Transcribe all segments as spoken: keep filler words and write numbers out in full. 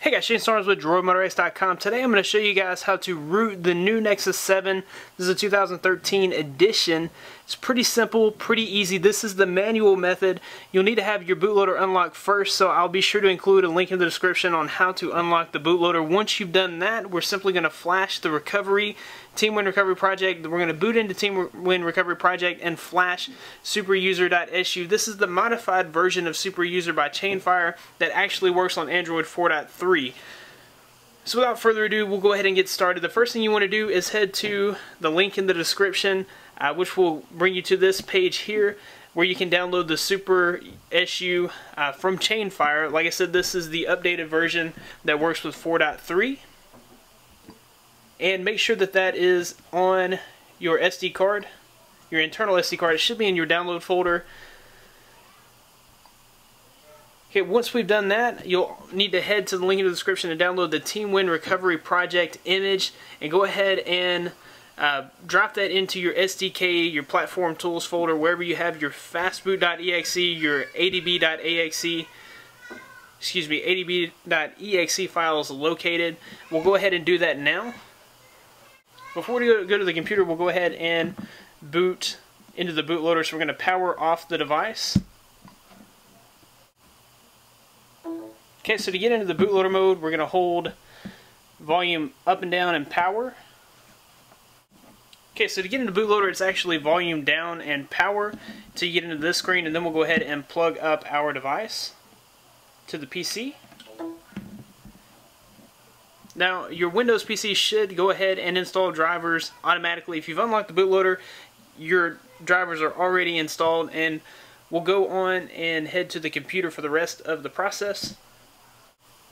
Hey guys, Shane Starnes with droid motor ace dot com. Today I'm going to show you guys how to root the new Nexus seven. This is a two thousand thirteen edition. It's pretty simple, pretty easy. This is the manual method. You'll need to have your bootloader unlocked first, so I'll be sure to include a link in the description on how to unlock the bootloader. Once you've done that, we're simply going to flash the recovery, TeamWin Recovery Project. We're going to boot into TeamWin Recovery Project and flash Superuser.su. This is the modified version of Superuser by Chainfire that actually works on Android four point three. So without further ado, we'll go ahead and get started. The first thing you want to do is head to the link in the description, uh, which will bring you to this page here where you can download the SuperSU uh, from Chainfire. Like I said, this is the updated version that works with four point three. And make sure that that is on your S D card, your internal S D card. It should be in your download folder. Okay, once we've done that, you'll need to head to the link in the description and download the TeamWin Recovery Project image and go ahead and uh, drop that into your S D K, your platform tools folder, wherever you have your fastboot.exe, your adb.exe, excuse me, adb.exe files located. We'll go ahead and do that now. Before we go to the computer, we'll go ahead and boot into the bootloader. So we're going to power off the device. Okay, so to get into the bootloader mode, we're going to hold volume up and down and power. Okay, so to get into bootloader, it's actually volume down and power to get into this screen, and then we'll go ahead and plug up our device to the P C. Now, your Windows P C should go ahead and install drivers automatically. If you've unlocked the bootloader, your drivers are already installed, and we'll go on and head to the computer for the rest of the process.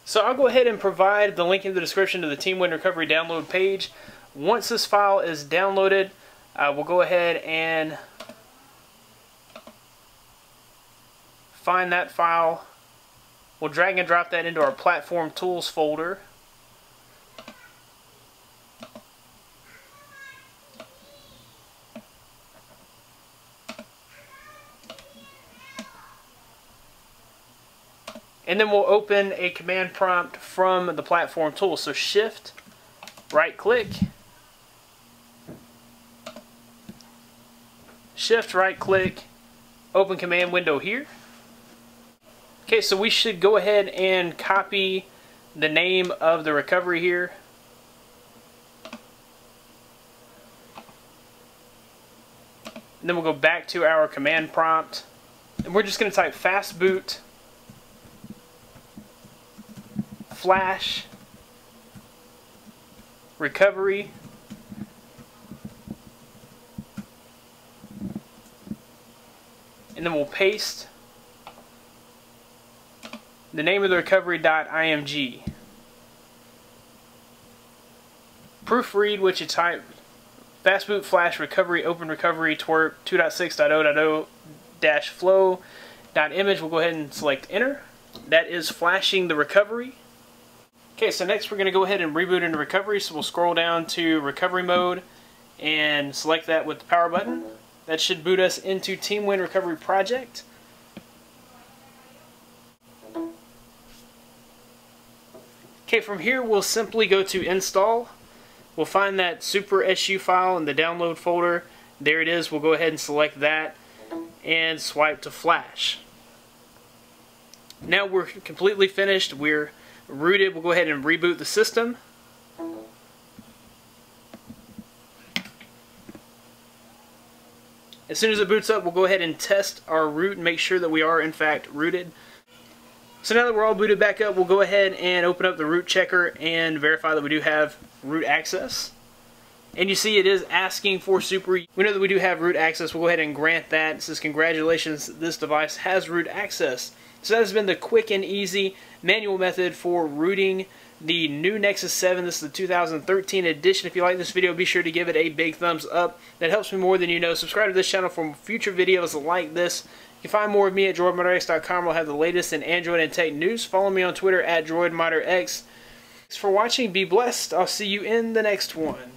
So I'll go ahead and provide the link in the description to the TeamWin Recovery download page. Once this file is downloaded, uh, we'll go ahead and find that file. We'll drag and drop that into our platform tools folder. And then we'll open a command prompt from the platform tool. So shift, right click, shift, right click, open command window here. Okay, so we should go ahead and copy the name of the recovery here. And then we'll go back to our command prompt. And we're just going to type fastboot flash recovery and then we'll paste the name of the recovery.img. Proofread what you type: fastboot flash recovery open recovery twrp two dot six dot zero dot zero dash flow dot image. We'll go ahead and select enter. That is flashing the recovery. Okay, so next we're going to go ahead and reboot into recovery, so we'll scroll down to recovery mode and select that with the power button. That should boot us into TeamWin Recovery Project. Okay, from here we'll simply go to install. We'll find that SuperSU file in the download folder. There it is. We'll go ahead and select that and swipe to flash. Now we're completely finished. We're rooted. We'll go ahead and reboot the system. As soon as it boots up, we'll go ahead and test our root and make sure that we are in fact rooted. So now that we're all booted back up, we'll go ahead and open up the root checker and verify that we do have root access. And you see it is asking for super. We know that we do have root access. We'll go ahead and grant that. It says congratulations, this device has root access. So that has been the quick and easy manual method for rooting the new Nexus seven. This is the two thousand thirteen edition. If you like this video, be sure to give it a big thumbs up. That helps me more than you know. Subscribe to this channel for future videos like this. You can find more of me at droid modder x dot com. We'll have the latest in Android and tech news. Follow me on Twitter at droid modder x. Thanks for watching. Be blessed. I'll see you in the next one.